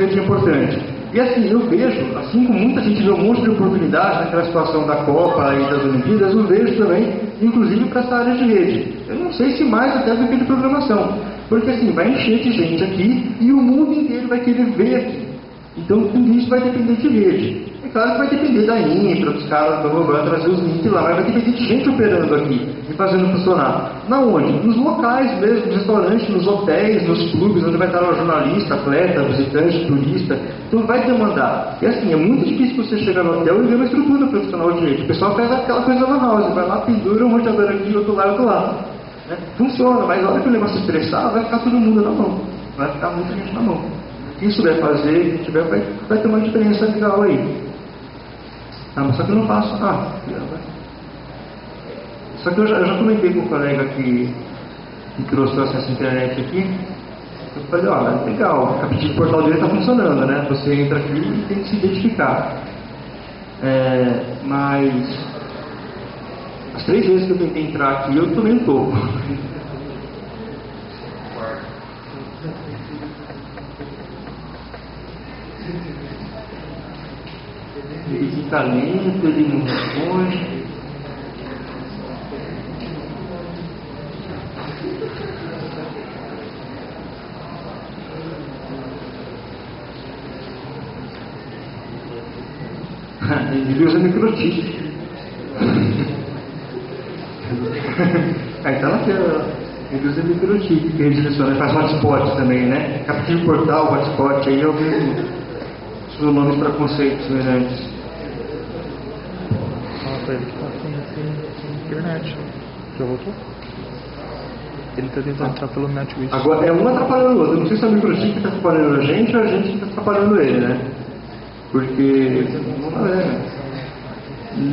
gente importante. E assim, eu vejo, assim como muita gente deu um monte de oportunidade naquela situação da Copa e das Olimpíadas, eu vejo também, inclusive para essa área de rede. Eu não sei se mais até do que de programação, porque assim, vai encher de gente aqui e o mundo inteiro vai querer ver aqui. Então, tudo isso vai depender de rede. É claro que vai depender da infra, dos caras vão trazer os links lá, mas vai depender de gente operando aqui e fazendo funcionar. Na onde? Nos locais mesmo, nos restaurantes, nos hotéis, nos clubes, onde vai estar um jornalista, atleta, visitante, turista. Então, vai demandar. E assim, é muito difícil você chegar no hotel e ver uma estrutura profissional de rede. O pessoal faz aquela coisa na house, vai lá, pendura um roteador aqui, outro lá, outro lá. Né? Funciona, mas na hora que o negócio estressar, vai ficar todo mundo na mão. Vai ficar muita gente na mão. Quem souber fazer, tiver, vai ter uma diferença legal aí. Ah, mas só que eu não faço. Ah, só que eu já comentei com o colega que trouxe o acesso à internet aqui. Eu falei, ó, legal, a pedido do portal direito está funcionando, né? Você entra aqui e tem que se identificar. Mas as 3 vezes que eu tentei entrar aqui, eu tomei um topo. Ele de talento, ele não responde. Ele usa MikroTik. Aí tá lá que ele usa MikroTik, que redireciona, faz hotspot também, né? Captura de portal, hotspot, aí eu vejo os nomes para conceitos semelhantes. Ele está sem internet. Já voltou? Ele está tentando entrar pelo NetWitch. Agora é um atrapalhando o outro. Eu não sei se é o MikroTik está atrapalhando a gente ou a gente está atrapalhando ele, né? Porque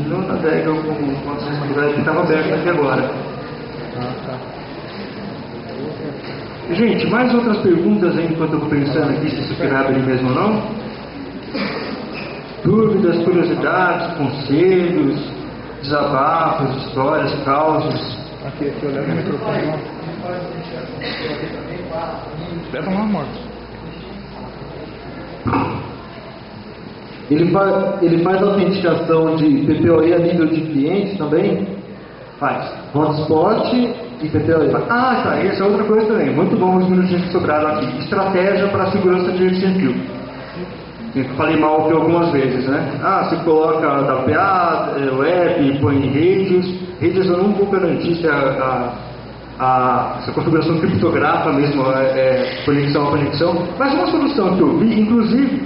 não navega com a responsabilidade que estava aberta aqui agora. Gente, mais outras perguntas aí enquanto eu estou pensando aqui se isso quer abrir mesmo ou não? Dúvidas, curiosidades, conselhos, desabafos, histórias, causos. Aqui, leva o microfone. Leva uma morte. Ele faz autenticação de PPPoE a nível de cliente também? Faz. Hotspot e PPPoE. Ah, tá. Essa é outra coisa também. Muito bom os minutinhos que sobraram aqui. Estratégia para a segurança de rede central. Eu falei mal aqui algumas vezes, né? Ah, você coloca WAP, web, põe redes. Redes eu não vou garantir se a configuração criptografa mesmo, conexão a conexão. Mas uma solução que eu vi, inclusive,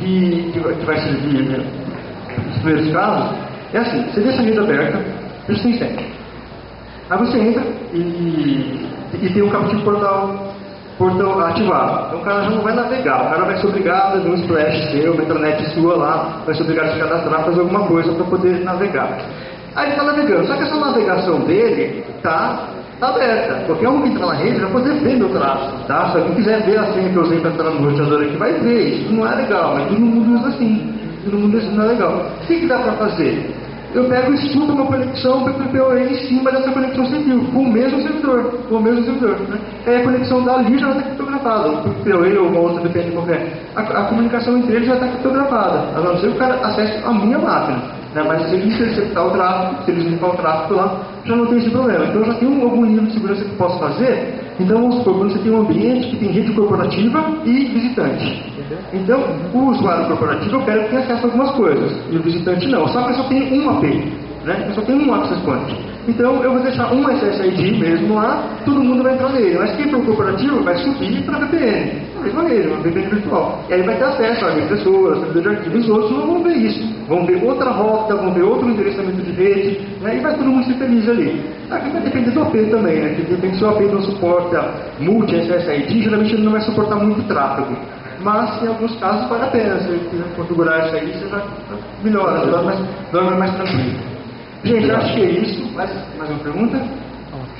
que vai servir nos primeiros casos, é assim: você deixa a rede aberta, isso tem sempre. Aí você entra e tem um capítulo portal. Portão ativado. Então o cara já não vai navegar, o cara vai se obrigar a fazer um splash seu, uma intranet sua lá, vai se obrigar a se cadastrar, fazer alguma coisa para poder navegar. Aí ele está navegando, só que essa navegação dele tá aberta. Qualquer um que entra na rede vai poder ver meu traço, tá? Se alguém quiser ver a senha que eu usei para entrar no roteador aqui, vai ver. Isso não é legal, mas todo mundo usa assim. Todo mundo usa assim, não é legal. O que dá para fazer? Eu pego e subo uma conexão PPPoE em cima dessa conexão civil, com o mesmo servidor. Né? Aí a conexão dali já está criptografada, o PPPoE ou uma outra VPN qualquer. A comunicação entre eles já está criptografada, a não ser que o cara acesse a minha máquina. Né? Mas se ele interceptar o tráfego, se ele limpar o tráfego lá, já não tem esse problema. Então já tem algum nível de segurança que eu posso fazer. Então vamos supor, quando você tem um ambiente que tem rede corporativa e visitante. Então, o usuário corporativo eu quero que tenha acesso a algumas coisas, e o visitante não. Só que eu só tenho um AP, né? Eu só tenho um access point. Então eu vou deixar um SSID mesmo lá, todo mundo vai entrar nele. Mas quem for corporativo vai subir para a VPN. Da mesma maneira, uma VPN virtual. E aí vai ter acesso a minhas pessoas, servidor de arquivos, os outros não vão ver isso. Vão ver outra rota, vão ver outro endereçamento de rede, né? E vai todo mundo ser feliz ali. Aqui vai depender do AP também, né? Porque depende se o AP não suporta multi-SSID, geralmente ele não vai suportar muito tráfego. Mas, em alguns casos, vale a pena. Se você configurar isso aí, você já melhora, dorme mais tranquilo. Gente, acho que é isso. Mais uma pergunta?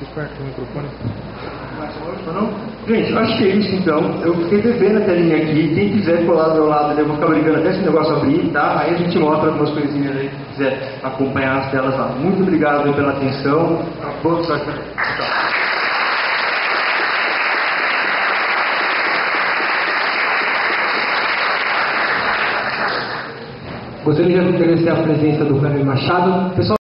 Fique perto do microfone. Mais uma ou não? Gente, acho que é isso, então. Eu fiquei devendo a telinha aqui. Quem quiser colar do meu lado, eu vou ficar brincando até esse negócio abrir, tá? Aí a gente mostra algumas coisinhas aí, se quiser acompanhar as telas lá. Muito obrigado pela atenção. Boa sorte. Tchau. Gostaria de agradecer a presença do Cleber Machado. Pessoal,